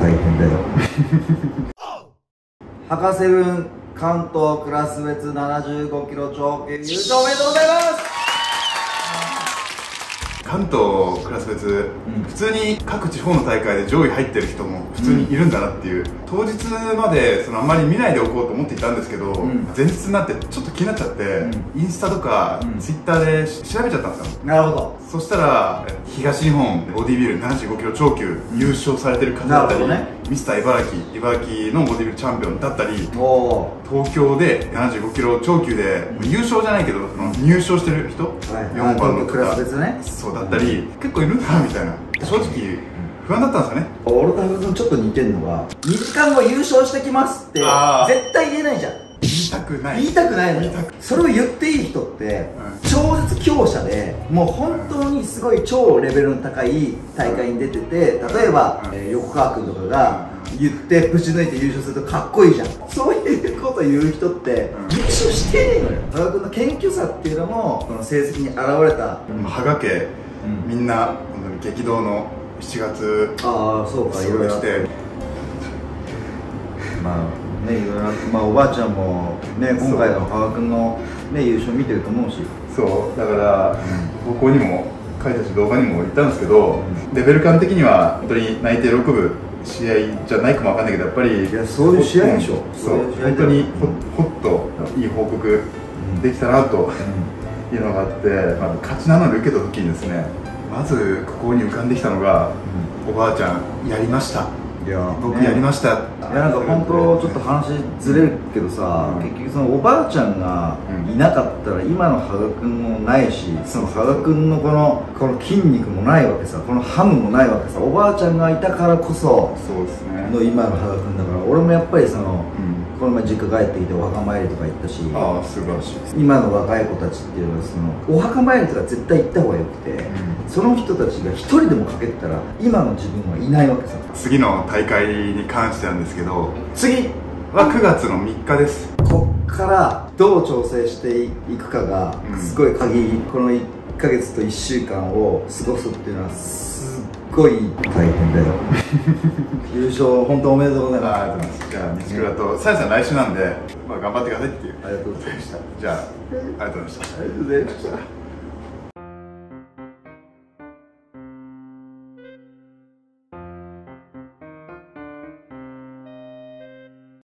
大変だよ博セブン関東クラス別75キロ超級優勝おめでとうございます。関東クラス別、普通に各地方の大会で上位入ってる人も普通にいるんだなっていう、当日まであんまり見ないでおこうと思っていたんですけど、前日になってちょっと気になっちゃって、インスタとかツイッターで調べちゃったんですよ。なるほど。そしたら東日本ボディビル75キロ超級優勝されてる方だったり、ミスター茨城のボディビルチャンピオンだったり、東京で75キロ超級で優勝じゃないけど入賞してる人、4番のクラス別ね、そうだったり結構いるんだなみたいな、正直不安だったんですよね。俺と博さんちょっと似てるのが、2時間後優勝してきますって絶対言えないじゃん。言いたくないのよ。それを言っていい人って超絶強者で、もう本当にすごい超レベルの高い大会に出てて、例えば横川君とかが言ってぶち抜いて優勝するとかっこいいじゃん。そういうこと言う人って優勝してねえのよ。羽賀君の謙虚さっていうのもこの成績に現れた。羽賀家みんな本当に激動の7月、ああそうか、いろいろして、まあね、いろいろ、まあ、おばあちゃんも、ね、今回の羽賀君の、ね、優勝見てると思うし、そうだから、高校にも書いたし動画にも言ったんですけど、レベル感的には本当に内定6部試合じゃないかもわかんないけど、やっぱりいやそういう試合でしょ。そう本当にほっといい報告できたなというのがあって、まあ、勝ち名乗り受けた時にですね、まずここに浮かんできたのが、おばあちゃんやりました、僕やりました。いやなんか本当ちょっと話ずれるけどさ、結局そのおばあちゃんがいなかったら今の羽賀君もないし、その羽賀君のこの筋肉もないわけさ、このハムもないわけさ、おばあちゃんがいたからこその今の羽賀君だから、俺もやっぱりそのこの前実家帰ってきてお墓参りとか行ったし、ああ素晴らしい。今の若い子たちっていうのはそのお墓参りとか絶対行った方がよくて、その人たちが一人でもかけてたら今の自分はいないわけさ。次の大会に関してなんですけど、次は9月の3日です。こっからどう調整していくかがすごい鍵、この1ヶ月と1週間を過ごすっていうのはすっごい大変だよ優勝本当おめでとうございます。ありがとうございます。じゃあ西倉とさやさん来週なんで、まあ、頑張ってくださいっていう。ありがとうございました。じゃあありがとうございました。ありがとうございました。